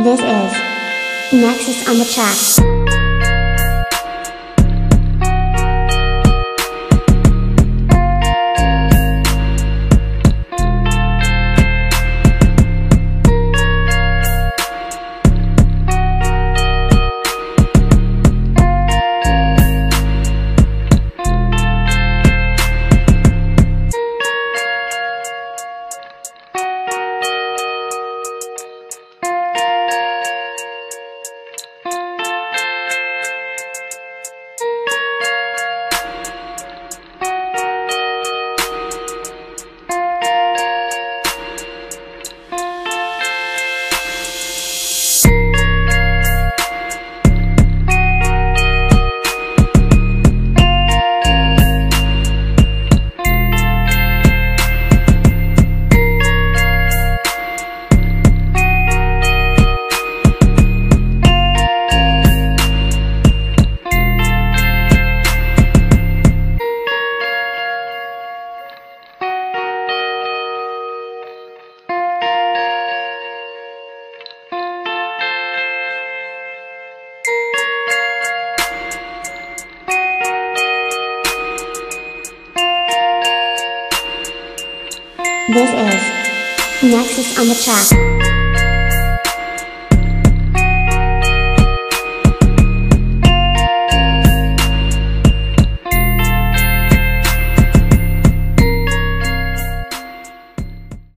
This is Nexus on the Track. This is Nexus on the Track.